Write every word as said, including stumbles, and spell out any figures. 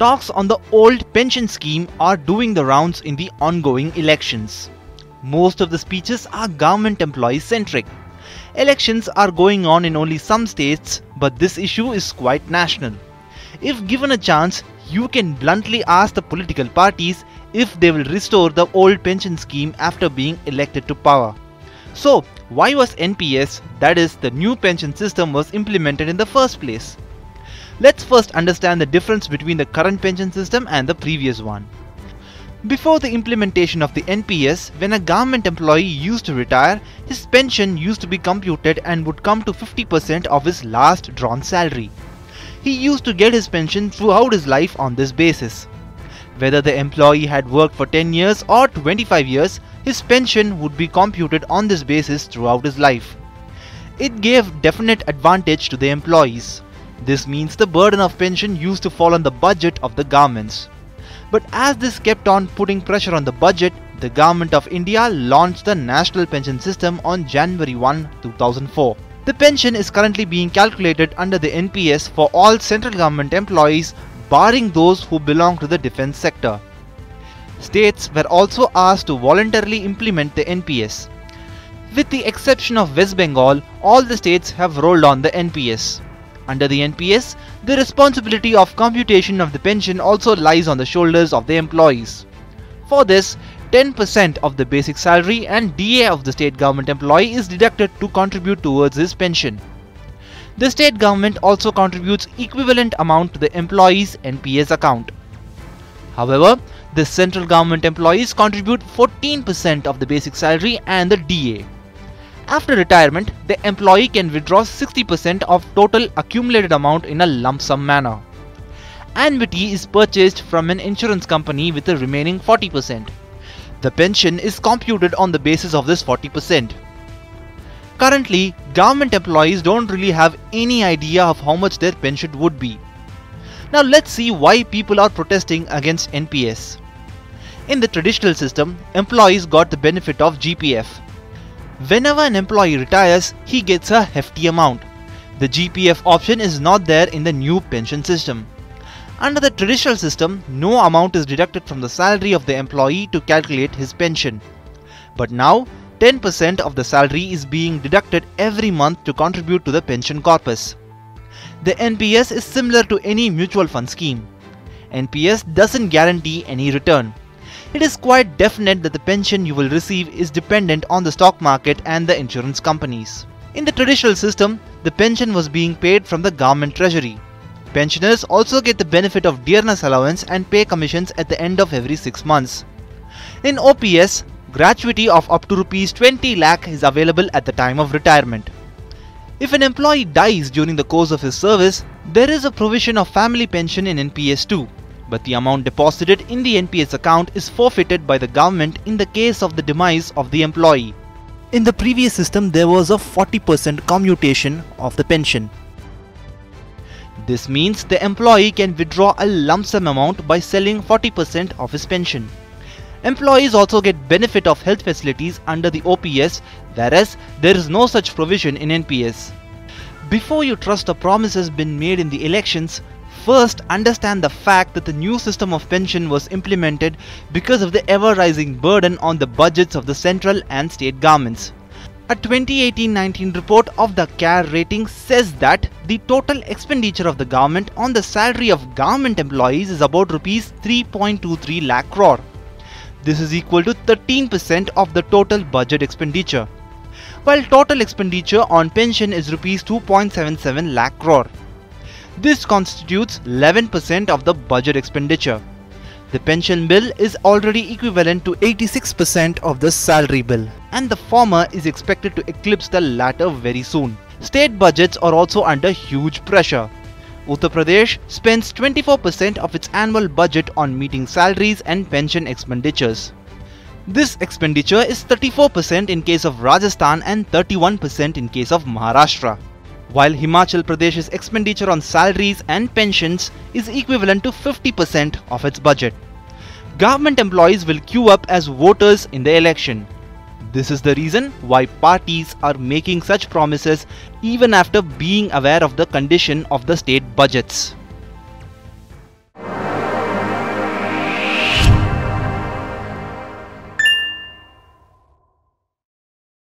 Talks on the old pension scheme are doing the rounds in the ongoing elections. Most of the speeches are government employee-centric. Elections are going on in only some states, but this issue is quite national. If given a chance, you can bluntly ask the political parties if they will restore the old pension scheme after being elected to power. So, why was N P S, that is the new pension system, was implemented in the first place? Let's first understand the difference between the current pension system and the previous one. Before the implementation of the N P S, when a government employee used to retire, his pension used to be computed and would come to fifty percent of his last drawn salary. He used to get his pension throughout his life on this basis. Whether the employee had worked for ten years or twenty-five years, his pension would be computed on this basis throughout his life. It gave definite advantage to the employees. This means the burden of pension used to fall on the budget of the governments. But as this kept on putting pressure on the budget, the government of India launched the National pension system on January first two thousand four. The pension is currently being calculated under the N P S for all central government employees, barring those who belong to the defense sector. States were also asked to voluntarily implement the N P S. With the exception of West Bengal, all the states have rolled on the N P S. Under the N P S, the responsibility of computation of the pension also lies on the shoulders of the employees. For this, ten percent of the basic salary and D A of the state government employee is deducted to contribute towards his pension. The state government also contributes equivalent amount to the employee's N P S account. However, the central government employees contribute fourteen percent of the basic salary and the D A. After retirement, the employee can withdraw sixty percent of total accumulated amount in a lump sum manner. Annuity is purchased from an insurance company with the remaining forty percent. The pension is computed on the basis of this forty percent. Currently, government employees don't really have any idea of how much their pension would be. Now let's see why people are protesting against N P S. In the traditional system, employees got the benefit of G P F. Whenever an employee retires, he gets a hefty amount. The G P F option is not there in the new pension system. Under the traditional system, no amount is deducted from the salary of the employee to calculate his pension. But now, ten percent of the salary is being deducted every month to contribute to the pension corpus. The N P S is similar to any mutual fund scheme. N P S doesn't guarantee any return. It is quite definite that the pension you will receive is dependent on the stock market and the insurance companies. In the traditional system, the pension was being paid from the government treasury. Pensioners also get the benefit of dearness allowance and pay commissions at the end of every six months. In O P S, gratuity of up to rupees twenty lakh is available at the time of retirement. If an employee dies during the course of his service, there is a provision of family pension in N P S too. But the amount deposited in the N P S account is forfeited by the government in the case of the demise of the employee. In the previous system, there was a forty percent commutation of the pension. This means the employee can withdraw a lump sum amount by selling forty percent of his pension. Employees also get benefit of health facilities under the O P S, whereas there is no such provision in N P S. Before you trust the promises been made in the elections, first, understand the fact that the new system of pension was implemented because of the ever-rising burden on the budgets of the central and state governments. A twenty eighteen nineteen report of the C A R E rating says that the total expenditure of the government on the salary of government employees is about rupees three point two three lakh crore. This is equal to thirteen percent of the total budget expenditure, while total expenditure on pension is rupees two point seven seven lakh crore. This constitutes eleven percent of the budget expenditure. The pension bill is already equivalent to eighty-six percent of the salary bill, and the former is expected to eclipse the latter very soon. State budgets are also under huge pressure. Uttar Pradesh spends twenty-four percent of its annual budget on meeting salaries and pension expenditures. This expenditure is thirty-four percent in case of Rajasthan and thirty-one percent in case of Maharashtra, while Himachal Pradesh's expenditure on salaries and pensions is equivalent to fifty percent of its budget. Government employees will queue up as voters in the election. This is the reason why parties are making such promises even after being aware of the condition of the state budgets.